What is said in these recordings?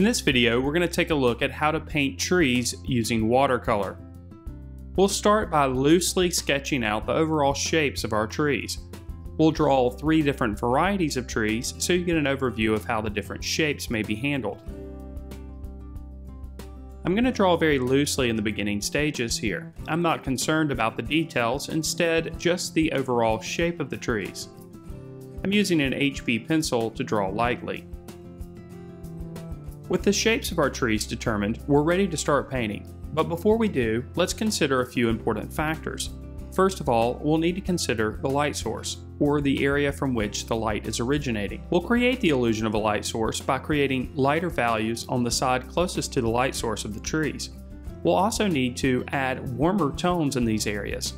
In this video, we're going to take a look at how to paint trees using watercolor. We'll start by loosely sketching out the overall shapes of our trees. We'll draw three different varieties of trees so you get an overview of how the different shapes may be handled. I'm going to draw very loosely in the beginning stages here. I'm not concerned about the details, instead just the overall shape of the trees. I'm using an HB pencil to draw lightly. With the shapes of our trees determined, we're ready to start painting. But before we do, let's consider a few important factors. First of all, we'll need to consider the light source, or the area from which the light is originating. We'll create the illusion of a light source by creating lighter values on the side closest to the light source of the trees. We'll also need to add warmer tones in these areas.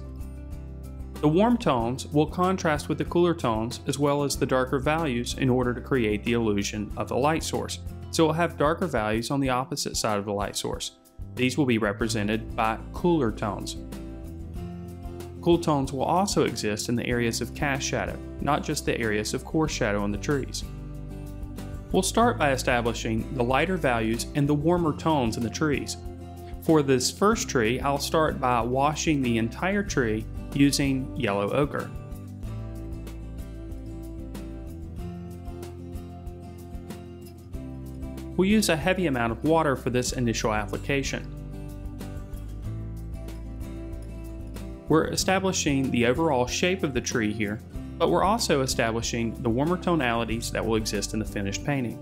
The warm tones will contrast with the cooler tones as well as the darker values in order to create the illusion of the light source. So we'll have darker values on the opposite side of the light source. These will be represented by cooler tones. Cool tones will also exist in the areas of cast shadow, not just the areas of coarse shadow on the trees. We'll start by establishing the lighter values and the warmer tones in the trees. For this first tree, I'll start by washing the entire tree using yellow ochre. We'll use a heavy amount of water for this initial application. We're establishing the overall shape of the tree here, but we're also establishing the warmer tonalities that will exist in the finished painting.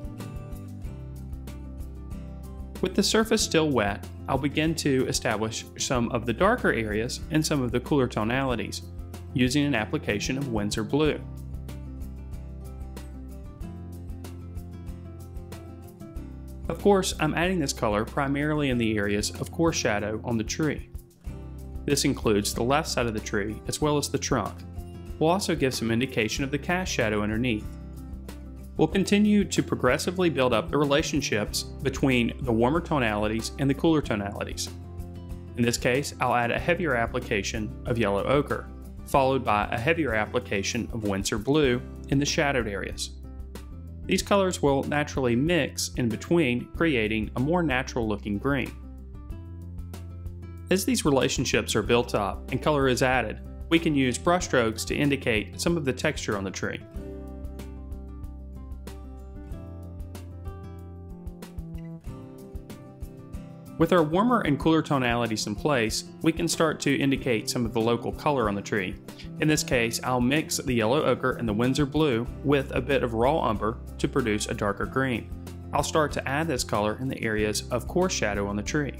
With the surface still wet, I'll begin to establish some of the darker areas and some of the cooler tonalities using an application of Winsor Blue. Of course, I'm adding this color primarily in the areas of coarse shadow on the tree. This includes the left side of the tree as well as the trunk. We'll also give some indication of the cast shadow underneath. We'll continue to progressively build up the relationships between the warmer tonalities and the cooler tonalities. In this case, I'll add a heavier application of yellow ochre, followed by a heavier application of Winsor Blue in the shadowed areas. These colors will naturally mix in between, creating a more natural looking green. As these relationships are built up and color is added, we can use brush strokes to indicate some of the texture on the tree. With our warmer and cooler tonalities in place, we can start to indicate some of the local color on the tree. In this case, I'll mix the yellow ochre and the Winsor Blue with a bit of raw umber to produce a darker green. I'll start to add this color in the areas of coarse shadow on the tree.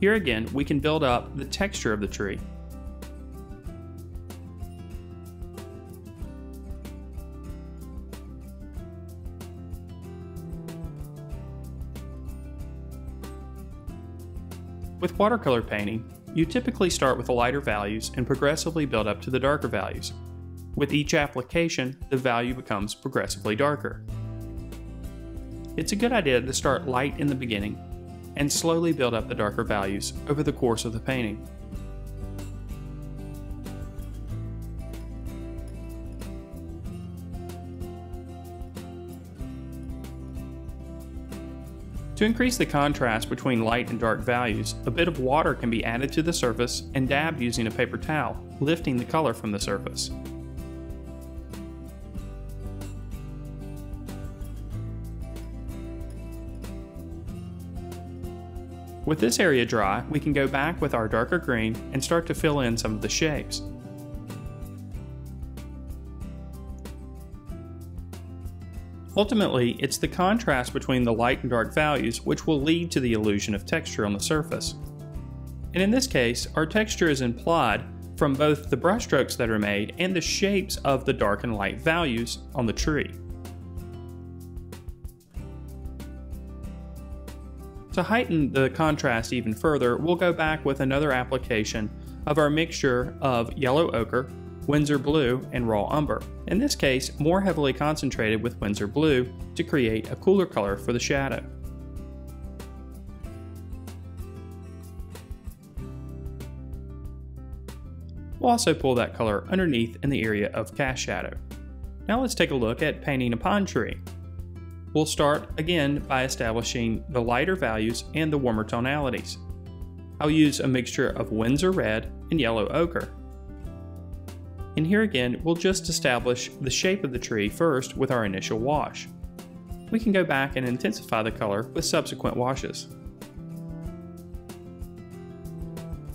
Here again, we can build up the texture of the tree. With watercolor painting, you typically start with the lighter values and progressively build up to the darker values. With each application, the value becomes progressively darker. It's a good idea to start light in the beginning and slowly build up the darker values over the course of the painting. To increase the contrast between light and dark values, a bit of water can be added to the surface and dabbed using a paper towel, lifting the color from the surface. With this area dry, we can go back with our darker green and start to fill in some of the shapes. Ultimately, it's the contrast between the light and dark values which will lead to the illusion of texture on the surface. And in this case, our texture is implied from both the brushstrokes that are made and the shapes of the dark and light values on the tree. To heighten the contrast even further, we'll go back with another application of our mixture of yellow ochre, Winsor Blue, and raw umber. In this case, more heavily concentrated with Winsor Blue to create a cooler color for the shadow. We'll also pull that color underneath in the area of cast shadow. Now let's take a look at painting a pine tree. We'll start again by establishing the lighter values and the warmer tonalities. I'll use a mixture of Winsor Red and Yellow Ochre. And here again, we'll just establish the shape of the tree first with our initial wash. We can go back and intensify the color with subsequent washes.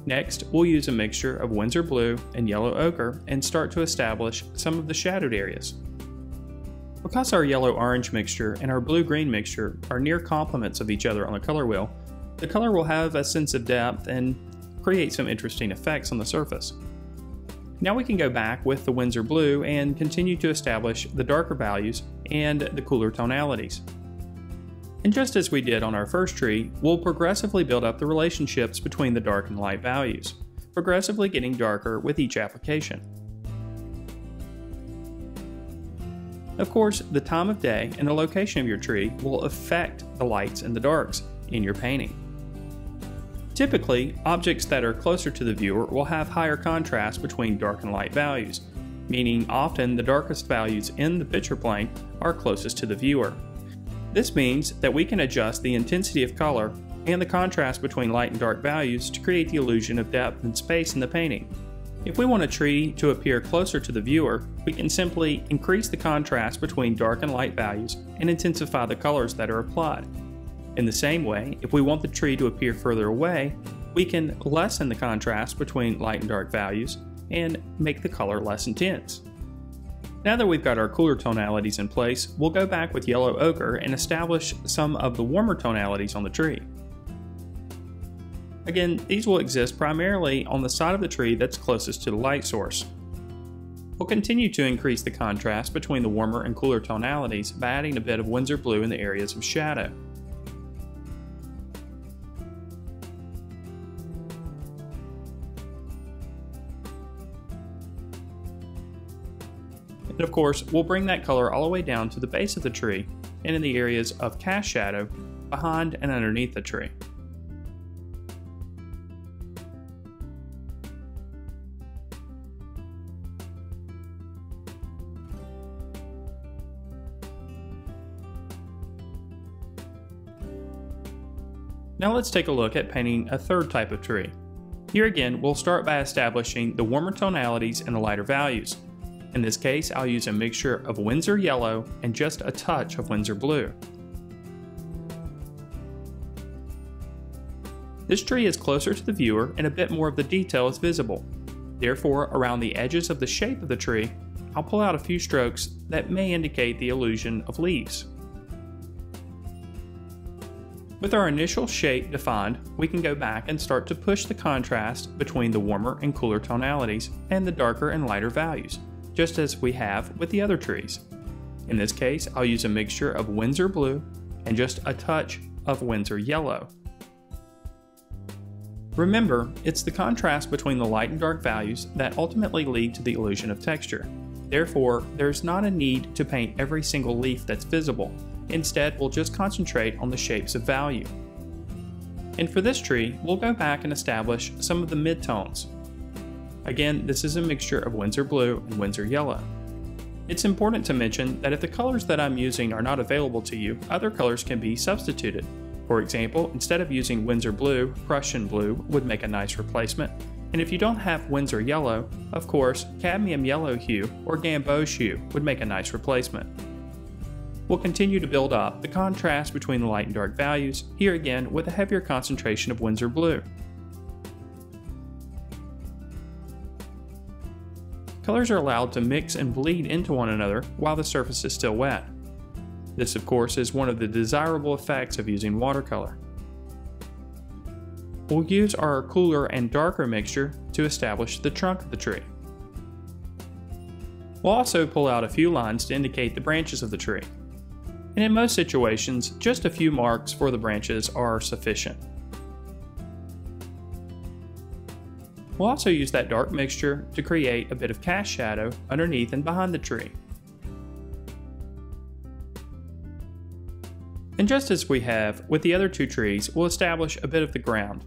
Next, we'll use a mixture of Winsor Blue and Yellow Ochre and start to establish some of the shadowed areas. Because our yellow-orange mixture and our blue-green mixture are near complements of each other on the color will have a sense of depth and create some interesting effects on the surface. Now we can go back with the Winsor Blue and continue to establish the darker values and the cooler tonalities. And just as we did on our first tree, we'll progressively build up the relationships between the dark and light values, progressively getting darker with each application. Of course, the time of day and the location of your tree will affect the lights and the darks in your painting. Typically, objects that are closer to the viewer will have higher contrast between dark and light values, meaning often the darkest values in the picture plane are closest to the viewer. This means that we can adjust the intensity of color and the contrast between light and dark values to create the illusion of depth and space in the painting. If we want a tree to appear closer to the viewer, we can simply increase the contrast between dark and light values and intensify the colors that are applied. In the same way, if we want the tree to appear further away, we can lessen the contrast between light and dark values and make the color less intense. Now that we've got our cooler tonalities in place, we'll go back with Yellow Ochre and establish some of the warmer tonalities on the tree. Again, these will exist primarily on the side of the tree that's closest to the light source. We'll continue to increase the contrast between the warmer and cooler tonalities by adding a bit of Winsor Blue in the areas of shadow. And of course, we'll bring that color all the way down to the base of the tree and in the areas of cast shadow behind and underneath the tree. Now let's take a look at painting a third type of tree. Here again, we'll start by establishing the warmer tonalities and the lighter values. In this case, I'll use a mixture of Winsor Yellow and just a touch of Winsor Blue. This tree is closer to the viewer and a bit more of the detail is visible. Therefore, around the edges of the shape of the tree, I'll pull out a few strokes that may indicate the illusion of leaves. With our initial shape defined, we can go back and start to push the contrast between the warmer and cooler tonalities and the darker and lighter values, just as we have with the other trees. In this case, I'll use a mixture of Winsor Blue and just a touch of Winsor Yellow. Remember, it's the contrast between the light and dark values that ultimately lead to the illusion of texture. Therefore, there's not a need to paint every single leaf that's visible. Instead, we'll just concentrate on the shapes of value. And for this tree, we'll go back and establish some of the midtones. Again, this is a mixture of Winsor Blue and Winsor Yellow. It's important to mention that if the colors that I'm using are not available to you, other colors can be substituted. For example, instead of using Winsor Blue, Prussian Blue would make a nice replacement. And if you don't have Winsor Yellow, of course, Cadmium Yellow Hue or Gamboge Hue would make a nice replacement. We'll continue to build up the contrast between the light and dark values, here again with a heavier concentration of Winsor Blue. Colors are allowed to mix and bleed into one another while the surface is still wet. This, of course, is one of the desirable effects of using watercolor. We'll use our cooler and darker mixture to establish the trunk of the tree. We'll also pull out a few lines to indicate the branches of the tree. And in most situations, just a few marks for the branches are sufficient. We'll also use that dark mixture to create a bit of cast shadow underneath and behind the tree. And just as we have with the other two trees, we'll establish a bit of the ground.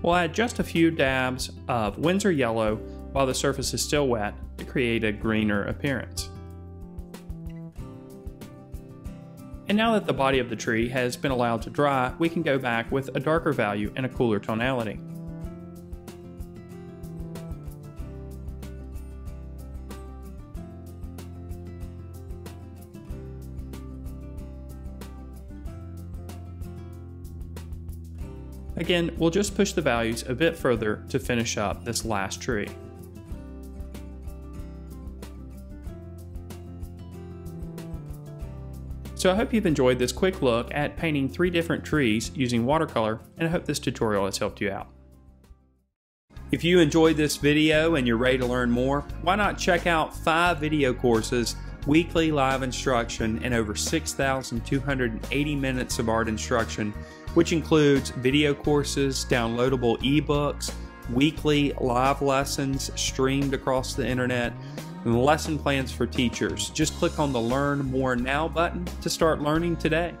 We'll add just a few dabs of Winsor Yellow while the surface is still wet to create a greener appearance. And now that the body of the tree has been allowed to dry, we can go back with a darker value and a cooler tonality. Again, we'll just push the values a bit further to finish up this last tree. So I hope you've enjoyed this quick look at painting 3 different trees using watercolor, and I hope this tutorial has helped you out. If you enjoyed this video and you're ready to learn more, why not check out 5 video courses, weekly live instruction, and over 6,280 minutes of art instruction, which includes video courses, downloadable ebooks, weekly live lessons streamed across the internet, and lesson plans for teachers. Just click on the Learn More Now button to start learning today.